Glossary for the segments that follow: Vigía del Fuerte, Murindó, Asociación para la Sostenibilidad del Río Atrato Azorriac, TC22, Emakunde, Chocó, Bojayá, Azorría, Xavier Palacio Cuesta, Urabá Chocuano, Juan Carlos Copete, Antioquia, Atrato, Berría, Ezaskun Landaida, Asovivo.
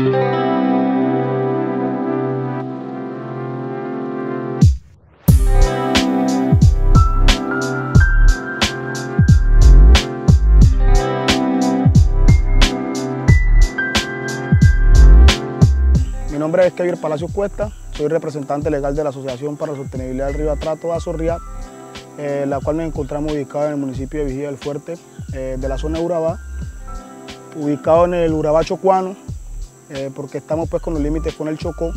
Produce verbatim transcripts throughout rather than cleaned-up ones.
Mi nombre es Xavier Palacio Cuesta, soy representante legal de la Asociación para la Sostenibilidad del Río Atrato Azorriac, eh, la cual nos encontramos ubicada en el municipio de Vigía del Fuerte, eh, de la zona de Urabá, ubicado en el Urabá Chocuano, eh, porque estamos pues con los límites con el Chocó,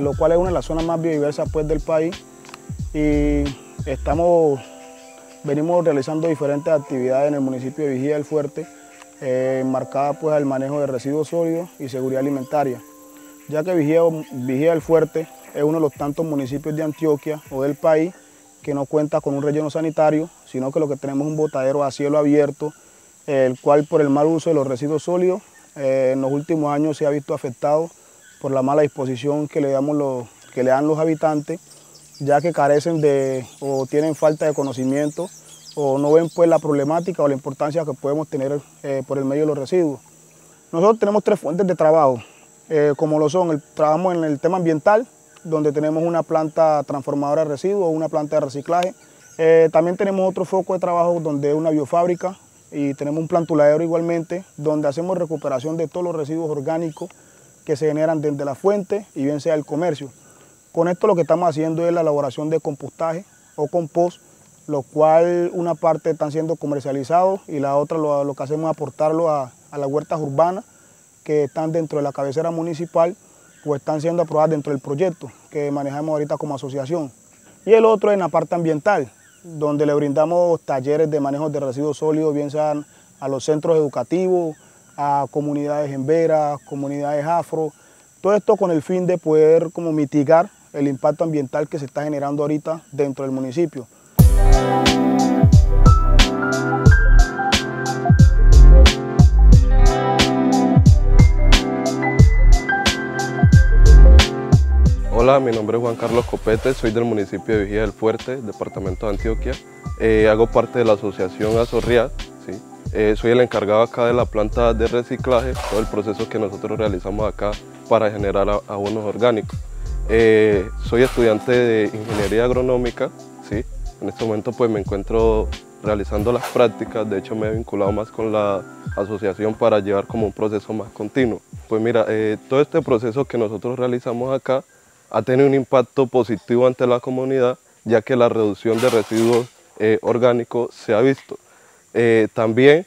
lo cual es una de las zonas más biodiversas pues del país, y estamos, venimos realizando diferentes actividades en el municipio de Vigía del Fuerte, eh, marcada pues al manejo de residuos sólidos y seguridad alimentaria, ya que Vigía, Vigía del Fuerte es uno de los tantos municipios de Antioquia o del país que no cuenta con un relleno sanitario, sino que lo que tenemos es un botadero a cielo abierto, el cual por el mal uso de los residuos sólidos eh, en los últimos años se ha visto afectado por la mala disposición que le, damos los, que le dan los habitantes, ya que carecen de o tienen falta de conocimiento o no ven pues la problemática o la importancia que podemos tener eh, por el medio de los residuos. Nosotros tenemos tres fuentes de trabajo, eh, como lo son, el, trabajamos en el tema ambiental, donde tenemos una planta transformadora de residuos, una planta de reciclaje. Eh, también tenemos otro foco de trabajo donde es una biofábrica, y tenemos un plantuladero igualmente, donde hacemos recuperación de todos los residuos orgánicos que se generan desde la fuente y bien sea el comercio. Con esto lo que estamos haciendo es la elaboración de compostaje o compost, lo cual una parte están siendo comercializados y la otra lo, lo que hacemos es aportarlo a, a las huertas urbanas que están dentro de la cabecera municipal, pues están siendo aprobadas dentro del proyecto que manejamos ahorita como asociación. Y el otro es en la parte ambiental, donde le brindamos talleres de manejo de residuos sólidos, bien sean a los centros educativos, a comunidades emberas, comunidades afro, todo esto con el fin de poder como mitigar el impacto ambiental que se está generando ahorita dentro del municipio. Hola, mi nombre es Juan Carlos Copete, soy del municipio de Vigía del Fuerte, departamento de Antioquia. Eh, hago parte de la asociación Azorría, ¿sí? eh, soy el encargado acá de la planta de reciclaje, todo el proceso que nosotros realizamos acá para generar abonos orgánicos. Eh, soy estudiante de ingeniería agronómica, ¿sí? En este momento pues me encuentro realizando las prácticas, de hecho me he vinculado más con la asociación para llevar como un proceso más continuo. Pues mira, eh, todo este proceso que nosotros realizamos acá ha tenido un impacto positivo ante la comunidad, ya que la reducción de residuos eh, orgánicos se ha visto. Eh, también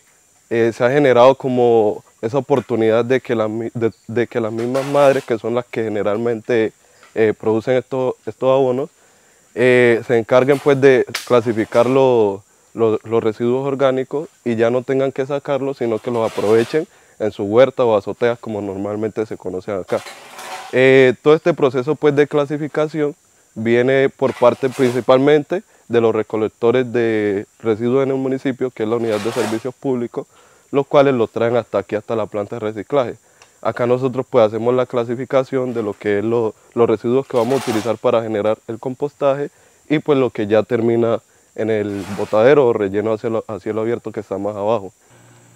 eh, se ha generado como esa oportunidad de que, la, de, de que las mismas madres, que son las que generalmente eh, producen estos, estos abonos, eh, se encarguen pues de clasificar los, los, los residuos orgánicos y ya no tengan que sacarlos, sino que los aprovechen en su huerta o azoteas, como normalmente se conoce acá. Eh, todo este proceso pues, de clasificación viene por parte principalmente de los recolectores de residuos en el municipio, que es la unidad de servicios públicos, los cuales los traen hasta aquí, hasta la planta de reciclaje. Acá nosotros pues, hacemos la clasificación de lo que es lo, los residuos que vamos a utilizar para generar el compostaje y pues, lo que ya termina en el botadero o relleno a cielo, a cielo abierto que está más abajo.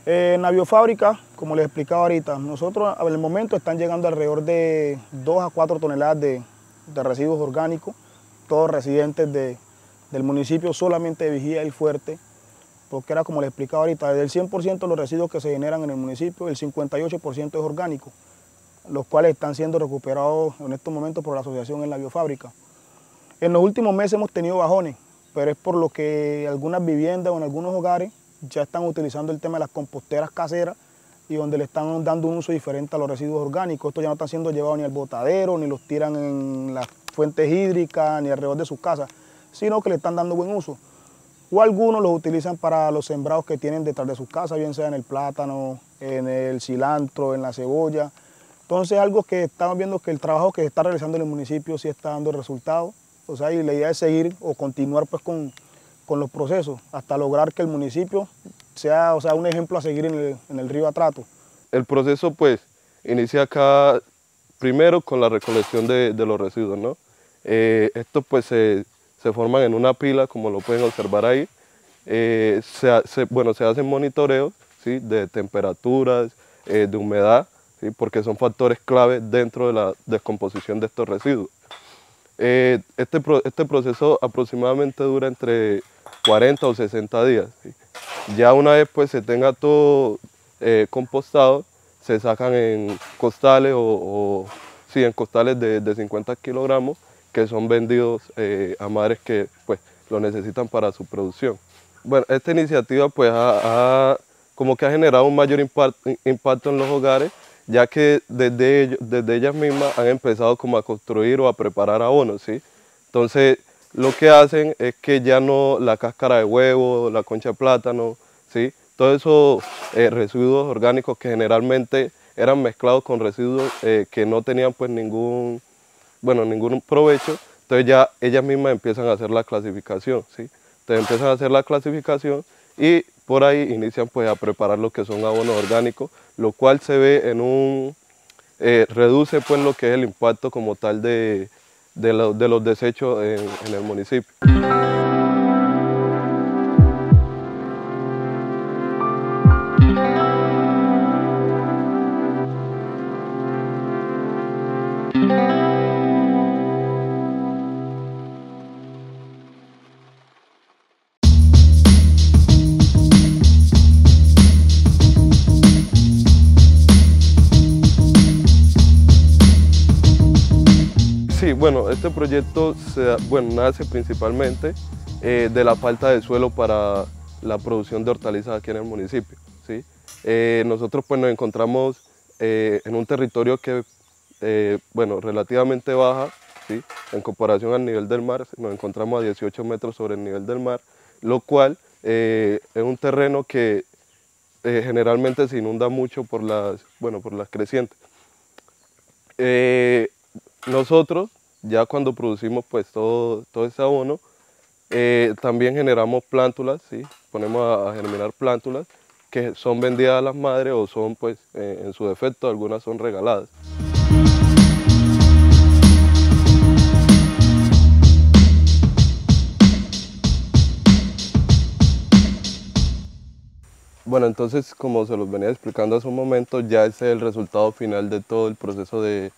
En la biofábrica, como les explicaba ahorita, nosotros al momento están llegando alrededor de dos a cuatro toneladas de, de residuos orgánicos, todos residentes de, del municipio solamente de Vigía del Fuerte, porque era como les explicaba ahorita, del cien por ciento de los residuos que se generan en el municipio, el cincuenta y ocho por ciento es orgánico, los cuales están siendo recuperados en estos momentos por la asociación en la biofábrica. En los últimos meses hemos tenido bajones, pero es por lo que algunas viviendas o en algunos hogares ya están utilizando el tema de las composteras caseras y donde le están dando un uso diferente a los residuos orgánicos. Estos ya no están siendo llevados ni al botadero, ni los tiran en las fuentes hídricas, ni alrededor de sus casas, sino que le están dando buen uso. O algunos los utilizan para los sembrados que tienen detrás de sus casas, bien sea en el plátano, en el cilantro, en la cebolla. Entonces algo que estamos viendo es que el trabajo que se está realizando en el municipio sí está dando resultados. O sea, y la idea es seguir o continuar pues con... con los procesos, hasta lograr que el municipio sea, o sea un ejemplo a seguir en el, en el río Atrato. El proceso pues inicia acá primero con la recolección de, de los residuos, ¿no? Eh, estos pues se, se forman en una pila, como lo pueden observar ahí. Eh, se, se, bueno, se hacen monitoreos, ¿sí? De temperaturas, eh, de humedad, ¿sí? Porque son factores clave dentro de la descomposición de estos residuos. Eh, este, pro, este proceso aproximadamente dura entre cuarenta o sesenta días, ¿sí? Ya una vez pues se tenga todo eh, compostado, se sacan en costales o, o sí, en costales de, de cincuenta kilogramos, que son vendidos eh, a madres que pues lo necesitan para su producción. Bueno, esta iniciativa pues ha, ha, como que ha generado un mayor impacto, impacto en los hogares, ya que desde, ellos, desde ellas mismas han empezado como a construir o a preparar abonos, ¿sí? Entonces lo que hacen es que ya no la cáscara de huevo, la concha de plátano, ¿sí? Todos esos eh, residuos orgánicos que generalmente eran mezclados con residuos eh, que no tenían pues ningún, bueno, ningún provecho, entonces ya ellas mismas empiezan a hacer la clasificación, ¿sí? Entonces empiezan a hacer la clasificación y por ahí inician pues a preparar lo que son abonos orgánicos, lo cual se ve en un... Eh, reduce pues lo que es el impacto como tal de, de, lo, de los desechos en, en el municipio. Bueno, este proyecto se, bueno, nace principalmente eh, de la falta de suelo para la producción de hortalizas aquí en el municipio, ¿sí? Eh, nosotros pues, nos encontramos eh, en un territorio que, eh, bueno, relativamente baja, ¿sí? En comparación al nivel del mar, nos encontramos a dieciocho metros sobre el nivel del mar, lo cual eh, es un terreno que eh, generalmente se inunda mucho por las, bueno, por las crecientes. Eh, nosotros, ya cuando producimos pues todo, todo ese abono, eh, también generamos plántulas, ¿sí? Ponemos a, a germinar plántulas que son vendidas a las madres o son pues eh, en su defecto, algunas son regaladas. Bueno, entonces como se los venía explicando hace un momento, ya ese es el resultado final de todo el proceso de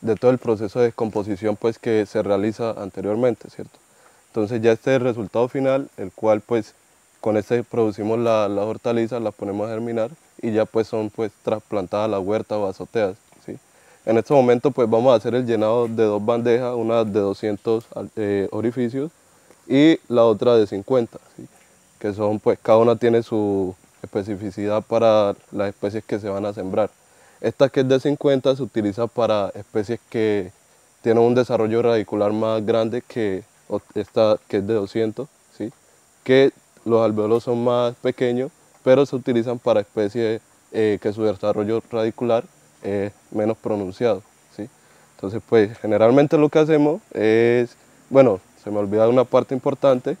de todo el proceso de descomposición pues, que se realiza anteriormente, ¿cierto? Entonces ya este es el resultado final, el cual pues con este producimos las la hortalizas, las ponemos a germinar y ya pues son pues trasplantadas a la huerta o azoteas, ¿sí? En este momento pues vamos a hacer el llenado de dos bandejas, una de doscientos eh, orificios y la otra de cincuenta, ¿sí? Que son pues cada una tiene su especificidad para las especies que se van a sembrar. Esta que es de cincuenta se utiliza para especies que tienen un desarrollo radicular más grande que esta que es de doscientos, ¿sí? Que los alvéolos son más pequeños, pero se utilizan para especies eh, que su desarrollo radicular es menos pronunciado, ¿sí? Entonces, pues, generalmente lo que hacemos es, bueno, se me olvidaba una parte importante,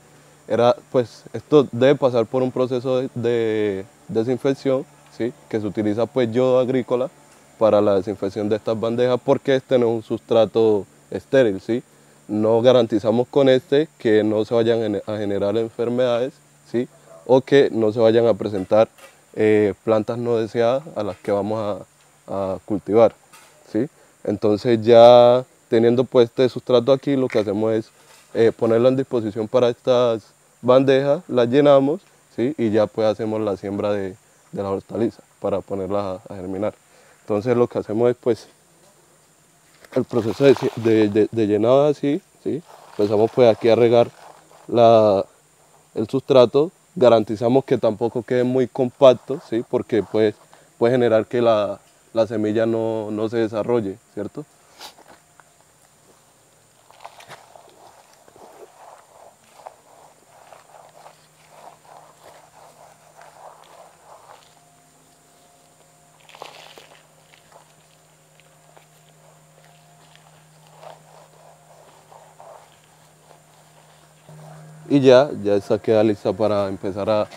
era, pues, esto debe pasar por un proceso de, de desinfección, ¿sí? Que se utiliza pues yodo agrícola para la desinfección de estas bandejas porque este no es un sustrato estéril, ¿sí? No garantizamos con este que no se vayan a generar enfermedades, ¿sí? O que no se vayan a presentar eh, plantas no deseadas a las que vamos a, a cultivar, ¿sí? Entonces ya teniendo pues este sustrato aquí lo que hacemos es eh, ponerlo en disposición para estas bandejas, las llenamos, ¿sí? Y ya pues hacemos la siembra de de las hortalizas para ponerlas a, a germinar. Entonces lo que hacemos es pues el proceso de, de, de, de llenado así, ¿sí? Empezamos pues aquí a regar la, el sustrato, garantizamos que tampoco quede muy compacto, ¿sí? Porque pues puede generar que la, la semilla no, no se desarrolle, ¿cierto? Y ya, ya esta queda lista para empezar a,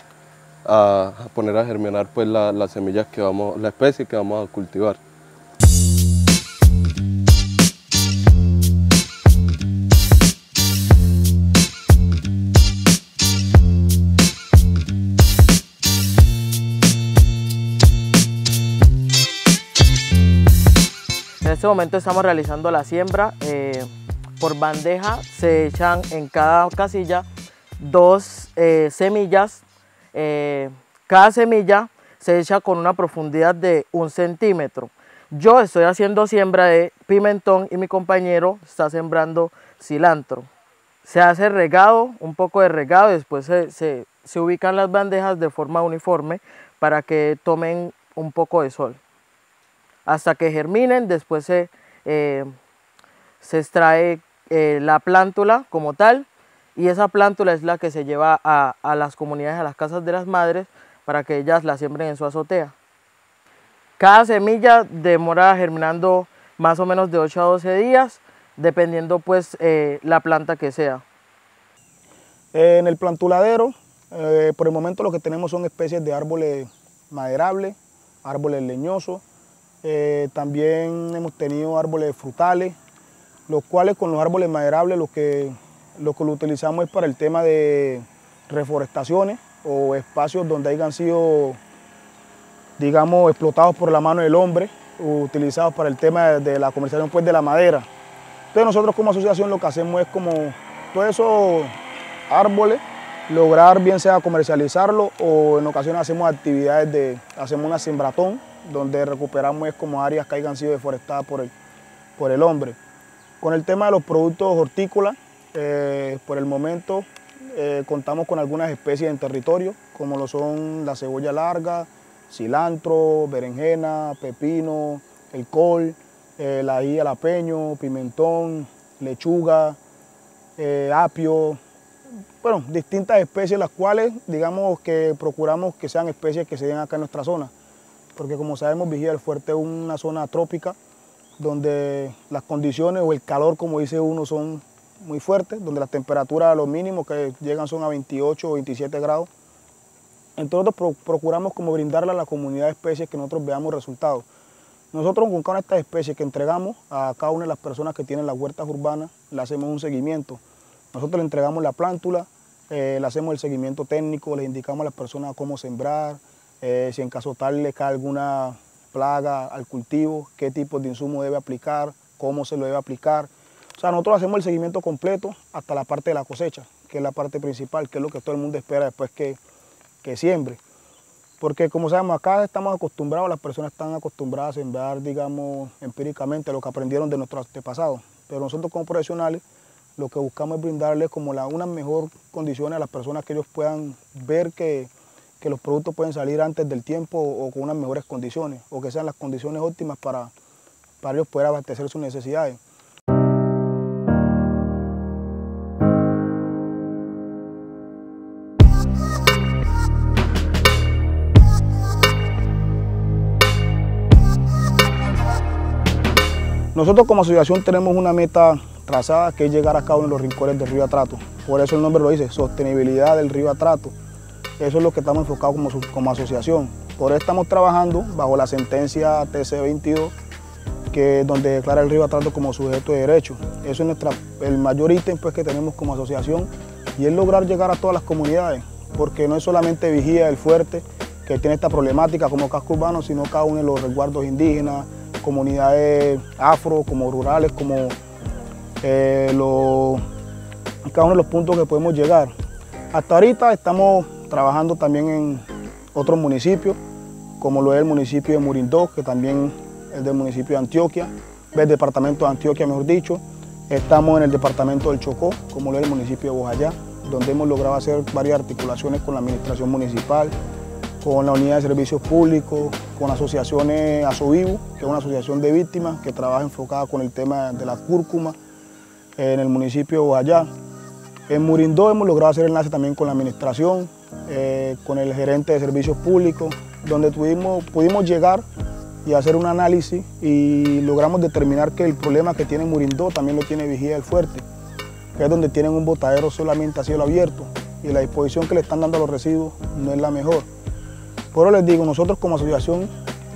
a poner a germinar pues la, las semillas que vamos, la especie que vamos a cultivar. este momento estamos realizando la siembra. Eh, por bandeja se echan en cada casilla dos eh, semillas. Eh, cada semilla se echa con una profundidad de un centímetro. Yo estoy haciendo siembra de pimentón y mi compañero está sembrando cilantro. Se hace regado, un poco de regado, y después se, se, se ubican las bandejas de forma uniforme para que tomen un poco de sol. Hasta que germinen, después se, eh, se extrae eh, la plántula como tal, y esa plántula es la que se lleva a, a las comunidades, a las casas de las madres, para que ellas la siembren en su azotea. Cada semilla demora germinando más o menos de ocho a doce días, dependiendo pues eh, la planta que sea. En el plantuladero, eh, por el momento lo que tenemos son especies de árboles maderables, árboles leñosos, eh, también hemos tenido árboles frutales, los cuales con los árboles maderables lo que, lo que lo utilizamos es para el tema de reforestaciones o espacios donde hayan sido, digamos, explotados por la mano del hombre, utilizados para el tema de la comercialización pues, de la madera. Entonces nosotros como asociación lo que hacemos es como todos esos árboles, lograr bien sea comercializarlo o en ocasiones hacemos actividades de, hacemos una sembratón donde recuperamos es como áreas que hayan sido deforestadas por el, por el hombre. Con el tema de los productos hortícolas, eh, por el momento eh, contamos con algunas especies en territorio, como lo son la cebolla larga, cilantro, berenjena, pepino, el col, Eh, la ají alapeño, pimentón, lechuga, eh, apio, bueno, distintas especies las cuales, digamos, que procuramos que sean especies que se den acá en nuestra zona, porque como sabemos, Vigía del Fuerte es una zona trópica donde las condiciones o el calor, como dice uno, son muy fuertes, donde las temperaturas a lo mínimo que llegan son a veintiocho o veintisiete grados. Entonces pro procuramos como brindarle a la comunidad de especies que nosotros veamos resultados. Nosotros con cada una de estas especies que entregamos a cada una de las personas que tienen las huertas urbanas, le hacemos un seguimiento. Nosotros le entregamos la plántula, eh, le hacemos el seguimiento técnico, les indicamos a las personas cómo sembrar, eh, si en caso tal le cae alguna plaga al cultivo, qué tipo de insumo debe aplicar, cómo se lo debe aplicar. O sea, nosotros hacemos el seguimiento completo hasta la parte de la cosecha, que es la parte principal, que es lo que todo el mundo espera después que, que siembre. Porque como sabemos, acá estamos acostumbrados, las personas están acostumbradas a sembrar, digamos, empíricamente lo que aprendieron de nuestros antepasados. Pero nosotros como profesionales lo que buscamos es brindarles como la, unas mejores condiciones a las personas que ellos puedan ver que, que los productos pueden salir antes del tiempo o, o con unas mejores condiciones, o que sean las condiciones óptimas para, para ellos poder abastecer sus necesidades. Nosotros como asociación tenemos una meta trazada que es llegar a cada uno de los rincones del río Atrato. Por eso el nombre lo dice, sostenibilidad del río Atrato. Eso es lo que estamos enfocados como, como asociación. Por eso estamos trabajando bajo la sentencia T C veintidós, que es donde declara el río Atrato como sujeto de derecho. Eso es nuestra, el mayor ítem pues, que tenemos como asociación, y es lograr llegar a todas las comunidades, porque no es solamente Vigía del Fuerte que tiene esta problemática como casco urbano, sino cada uno de los resguardos indígenas, comunidades afro, como rurales, como eh, lo, cada uno de los puntos que podemos llegar. Hasta ahorita estamos trabajando también en otros municipios, como lo es el municipio de Murindó, que también es del municipio de Antioquia, del departamento de Antioquia, mejor dicho. Estamos en el departamento del Chocó, como lo es el municipio de Bojayá, donde hemos logrado hacer varias articulaciones con la administración municipal, con la unidad de servicios públicos, con asociaciones Asovivo, que es una asociación de víctimas que trabaja enfocada con el tema de la cúrcuma en el municipio de Bojayá. En Murindó hemos logrado hacer enlace también con la administración, eh, con el gerente de servicios públicos, donde tuvimos, pudimos llegar y hacer un análisis y logramos determinar que el problema que tiene Murindó también lo tiene Vigía del Fuerte, que es donde tienen un botadero solamente a cielo abierto y la disposición que le están dando a los residuos no es la mejor. Por eso les digo, nosotros como asociación,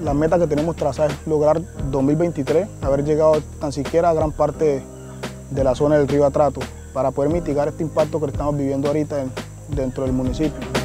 la meta que tenemos trazada es lograr dos mil veintitrés, haber llegado tan siquiera a gran parte de la zona del río Atrato, para poder mitigar este impacto que estamos viviendo ahorita dentro del municipio.